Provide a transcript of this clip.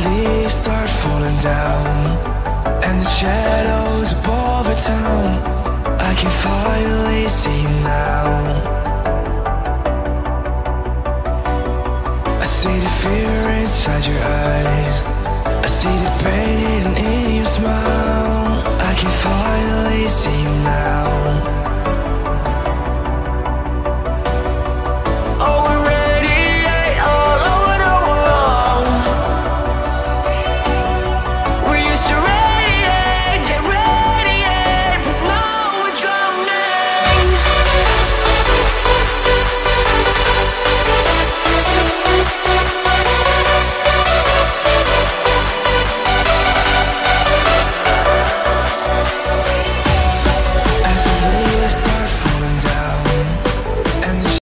the leaves start falling down, and the shadows above our town, I can finally see now. I see the fear inside your eyes,